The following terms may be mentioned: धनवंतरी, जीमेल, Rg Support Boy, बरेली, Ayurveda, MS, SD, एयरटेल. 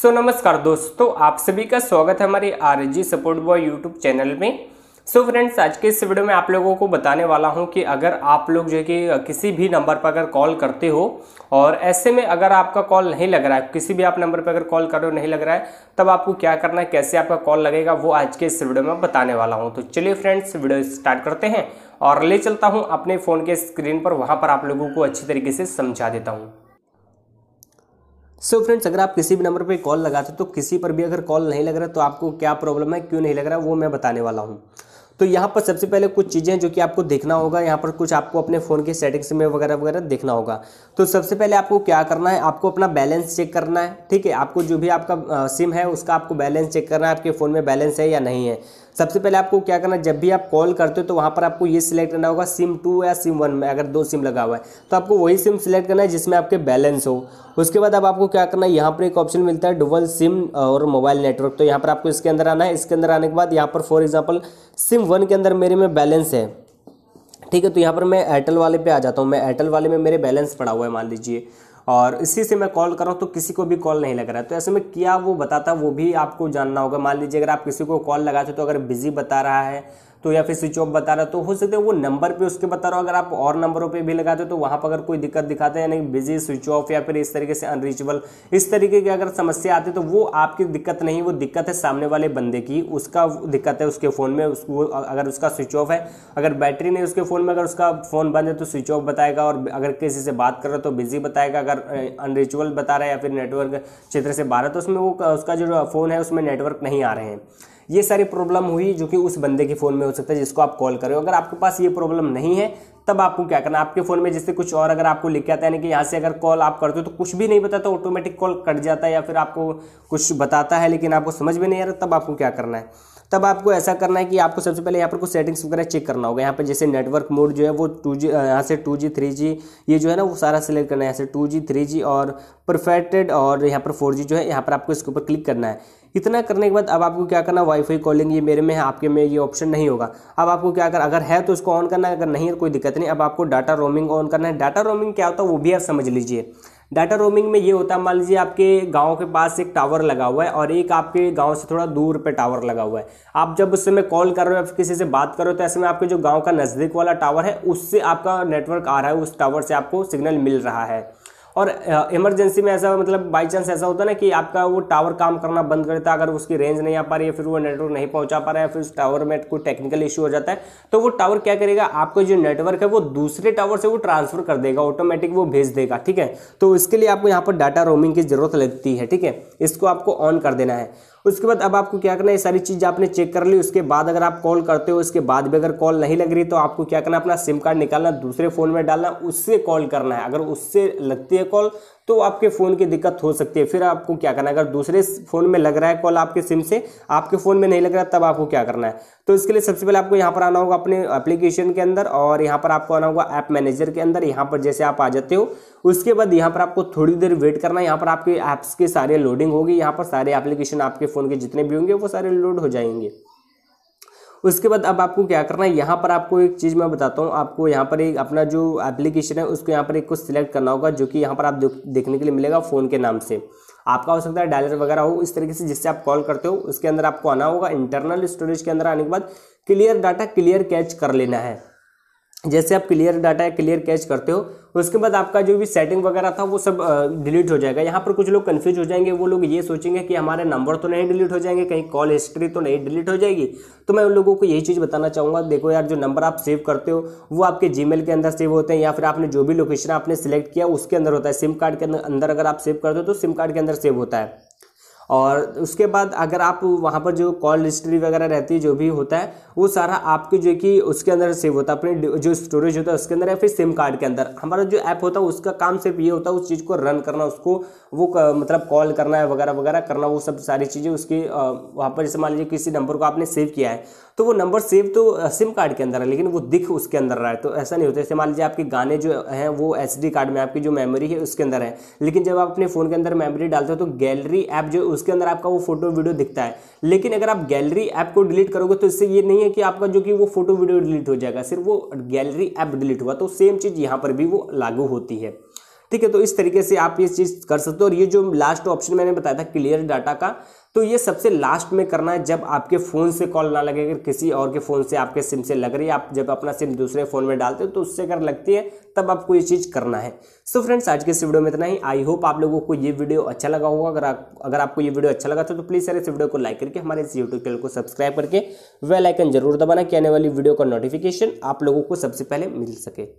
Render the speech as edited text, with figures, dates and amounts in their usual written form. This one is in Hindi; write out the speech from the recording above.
सो नमस्कार दोस्तों, आप सभी का स्वागत है हमारे RG support boy YouTube channel में। सो फ्रेंड्स, आज के इस वीडियो में आप लोगों को बताने वाला हूं कि अगर आप लोग जो है कि किसी भी नंबर पर अगर कॉल करते हो और ऐसे में अगर आपका कॉल नहीं लग रहा है, किसी भी आप नंबर पर अगर कॉल कर रहे हो नहीं लग रहा है, तब आपको क्या करना है, कैसे आपका कॉल लगेगा, वो आज के इस वीडियो में बताने वाला हूँ। तो चलिए फ्रेंड्स, वीडियो स्टार्ट करते हैं और ले चलता हूँ अपने फ़ोन के स्क्रीन पर, वहाँ पर आप लोगों को अच्छी तरीके से समझा देता हूँ। सो फ्रेंड्स, अगर आप किसी भी नंबर पे कॉल लगाते हो तो किसी पर भी अगर कॉल नहीं लग रहा तो आपको क्या प्रॉब्लम है, क्यों नहीं लग रहा, वो मैं बताने वाला हूँ। तो यहाँ पर सबसे पहले कुछ चीज़ें जो कि आपको देखना होगा, यहाँ पर कुछ आपको अपने फ़ोन के सेटिंग्स में वगैरह वगैरह देखना होगा। तो सबसे पहले आपको क्या करना है, आपको अपना बैलेंस चेक करना है, ठीक है। आपको जो भी आपका सिम है उसका आपको बैलेंस चेक करना है, आपके फ़ोन में बैलेंस है या नहीं है। सबसे पहले आपको क्या करना है, जब भी आप कॉल करते हो तो वहाँ पर आपको ये सिलेक्ट करना होगा सिम 2 या सिम 1 में, अगर 2 सिम लगा हुआ है तो आपको वही सिम सिलेक्ट करना है जिसमें आपके बैलेंस हो। उसके बाद अब आपको क्या करना है, यहाँ पर एक ऑप्शन मिलता है डुअल सिम और मोबाइल नेटवर्क, तो यहाँ पर आपको इसके अंदर आना है। इसके अंदर आने के बाद यहाँ पर फॉर एग्जाम्पल सिम 1 के अंदर मेरे में बैलेंस है, ठीक है। तो यहाँ पर मैं एयरटेल वाले पे आ जाता हूँ, मैं एयरटेल वाले में मेरे बैलेंस पड़ा हुआ है मान लीजिए, और इसी से मैं कॉल कर रहा हूँ तो किसी को भी कॉल नहीं लग रहा है। तो ऐसे में क्या वो बताता वो भी आपको जानना होगा। मान लीजिए अगर आप किसी को कॉल लगाते हो तो अगर बिजी बता रहा है तो या फिर स्विच ऑफ बता रहा है तो हो सकता है वो नंबर पे उसके बता रहा हो। अगर आप और नंबरों पे भी लगाते हो तो वहाँ पर अगर कोई दिक्कत दिखाते हैं, यानी बिजी, स्विच ऑफ या फिर इस तरीके से अनरीचेबल, इस तरीके की अगर समस्या आती है तो वो आपकी दिक्कत नहीं, वो दिक्कत है सामने वाले बंदे की, उसका दिक्कत है उसके फ़ोन में। उसको अगर उसका स्विच ऑफ है, अगर बैटरी नहीं उसके फ़ोन में, अगर उसका फ़ोन बंद है तो स्विच ऑफ बताएगा, और अगर किसी से बात कर रहा है तो बिजी बताएगा। अगर अनरीचेबल बता रहा है या फिर नेटवर्क क्षेत्र से बाहर है तो उसमें वो उसका जो फ़ोन है उसमें नेटवर्क नहीं आ रहे हैं। ये सारी प्रॉब्लम हुई जो कि उस बंदे के फ़ोन में हो सकता है जिसको आप कॉल कर रहे हो। अगर आपके पास ये प्रॉब्लम नहीं है तब आपको क्या करना, आपके फ़ोन में जैसे कुछ और अगर आपको लिख के आता है, यानी कि यहाँ से अगर कॉल आप करते हो तो कुछ भी नहीं बताता, ऑटोमेटिक कॉल कट जाता है या फिर आपको कुछ बताता है लेकिन आपको समझ में नहीं आ रहा, तब आपको क्या करना है, तब आपको ऐसा करना है कि आपको सबसे पहले यहाँ पर कुछ सेटिंग्स वगैरह चेक करना होगा। यहाँ पर जैसे नेटवर्क मोड जो है वो 2G, यहाँ से 2G 3G ये जो है ना वो सारा सिलेक्ट करना है, यहाँ से 2G 3G और परफेक्टेड और यहाँ पर 4G जो है, यहाँ पर आपको इसके ऊपर क्लिक करना है। इतना करने के बाद अब आपको क्या करना, वाईफाई कॉलिंग ये मेरे में है, आपके में ये ऑप्शन नहीं होगा। अब आपको क्या करना, अगर है तो इसको ऑन करना है, अगर नहीं है कोई दिक्कत नहीं। अब आपको डाटा रोमिंग ऑन करना है। डाटा रोमिंग क्या होता है वो भी आप समझ लीजिए। डाटा रोमिंग में ये होता है, मान लीजिए आपके गांव के पास एक टावर लगा हुआ है और एक आपके गांव से थोड़ा दूर पे टावर लगा हुआ है। आप जब उस समय कॉल कर रहे हो, किसी से बात कर रहे हो तो ऐसे में आपके जो गांव का नज़दीक वाला टावर है उससे आपका नेटवर्क आ रहा है, उस टावर से आपको सिग्नल मिल रहा है। और इमरजेंसी में ऐसा मतलब बाई चांस ऐसा होता है ना कि आपका वो टावर काम करना बंद कर देता है, अगर उसकी रेंज नहीं आ पा रही है, फिर वो नेटवर्क नहीं पहुंचा पा रहा है, फिर उस टावर में कोई टेक्निकल इशू हो जाता है तो वो टावर क्या करेगा, आपका जो नेटवर्क है वो दूसरे टावर से वो ट्रांसफ़र कर देगा, ऑटोमेटिक वो भेज देगा, ठीक है। तो इसके लिए आपको यहाँ पर डाटा रोमिंग की ज़रूरत लगती है, ठीक है। इसको आपको ऑन कर देना है। उसके बाद अब आपको क्या करना है, सारी चीज़ आपने चेक कर ली। उसके बाद अगर आप कॉल करते हो, इसके बाद भी अगर कॉल नहीं लग रही तो आपको क्या करना, अपना सिम कार्ड निकालना, दूसरे फ़ोन में डालना, उससे कॉल करना है। अगर उससे लगती है कॉल तो आपके फ़ोन की दिक्कत हो सकती है। फिर आपको क्या करना है, अगर दूसरे फ़ोन में लग रहा है कॉल आपके सिम से, आपके फ़ोन में नहीं लग रहा, तब आपको क्या करना है। तो इसके लिए सबसे पहले आपको यहाँ पर आना होगा अपने एप्लीकेशन के अंदर, और यहाँ पर आपको आना होगा ऐप मैनेजर के अंदर। यहाँ पर जैसे आप आ जाते हो उसके बाद यहाँ पर आपको थोड़ी देर वेट करना है। यहाँ पर आपके ऐप्स के सारे लोडिंग होगी, यहाँ पर सारे एप्लीकेशन आपके फ़ोन के जितने भी होंगे वो सारे लोड हो जाएंगे। उसके बाद अब आपको क्या करना है, यहाँ पर आपको एक चीज़ मैं बताता हूँ। आपको यहाँ पर एक अपना जो एप्लीकेशन है उसको यहाँ पर एक कुछ सिलेक्ट करना होगा, जो कि यहाँ पर आप देखने के लिए मिलेगा फ़ोन के नाम से। आपका हो सकता है डायलर वगैरह हो, इस तरीके से जिससे आप कॉल करते हो। उसके अंदर आपको आना होगा, इंटरनल स्टोरेज के अंदर आने के बाद क्लियर डाटा क्लियर कैच कर लेना है। जैसे आप क्लियर डाटा या क्लियर कैच करते हो उसके बाद आपका जो भी सेटिंग वगैरह था वो सब डिलीट हो जाएगा। यहाँ पर कुछ लोग कंफ्यूज हो जाएंगे, वो लोग ये सोचेंगे कि हमारे नंबर तो नहीं डिलीट हो जाएंगे, कहीं कॉल हिस्ट्री तो नहीं डिलीट हो जाएगी। तो मैं उन लोगों को यही चीज़ बताना चाहूँगा, देखो यार, जो नंबर आप सेव करते हो वो आपके जीमेल के अंदर सेव होते हैं, या फिर आपने जो भी लोकेशन आपने सेलेक्ट किया उसके अंदर होता है। सिम कार्ड के अंदर अगर आप सेव करते हो तो सिम कार्ड के अंदर सेव होता है। और उसके बाद अगर आप वहाँ पर जो कॉल हिस्ट्री वगैरह रहती है, जो भी होता है वो सारा आपके जो कि उसके अंदर सेव होता है, अपने जो स्टोरेज होता है उसके अंदर या फिर सिम कार्ड के अंदर। हमारा जो ऐप होता है उसका काम सिर्फ ये होता है उस चीज़ को रन करना, उसको वो मतलब कॉल करना है वगैरह वगैरह करना, वो सब सारी चीज़ें उसकी वहाँ पर। जैसे मान लीजिए किसी नंबर को आपने सेव किया है तो वो नंबर सेव तो सिम कार्ड के अंदर है लेकिन वो दिख उसके अंदर रहा है, तो ऐसा नहीं होता। जैसे मान लीजिए आपके गाने जो हैं वो SD कार्ड में आपकी जो मेमोरी है उसके अंदर है, लेकिन जब आप अपने फ़ोन के अंदर मेमोरी डालते हो तो गैलरी ऐप जो उसके अंदर आपका वो फोटो वीडियो दिखता है। लेकिन अगर आप गैलरी ऐप को डिलीट करोगे तो इससे ये नहीं है कि आपका जो कि वो फोटो वीडियो डिलीट हो जाएगा, सिर्फ वो गैलरी ऐप डिलीट हुआ। तो सेम चीज़ यहाँ पर भी वो लागू होती है, ठीक है। तो इस तरीके से आप ये चीज़ कर सकते हो। और ये जो लास्ट ऑप्शन मैंने बताया था क्लियर डाटा का, तो ये सबसे लास्ट में करना है जब आपके फ़ोन से कॉल ना लगे। अगर किसी और के फ़ोन से आपके सिम से लग रही है, आप जब अपना सिम दूसरे फ़ोन में डालते हो तो उससे अगर लगती है तब आपको ये चीज़ करना है। सो फ्रेंड्स, आज के इस वीडियो में इतना ही। आई होप आप लोगों को ये वीडियो अच्छा लगा होगा। अगर आपको ये वीडियो अच्छा लगा तो प्लीज़ सर इस वीडियो को लाइक करके हमारे इस यूट्यूब चैनल को सब्सक्राइब करके बेल आइकन जरूर दबाना कि आने वाली वीडियो का नोटिफिकेशन आप लोगों को सबसे पहले मिल सके।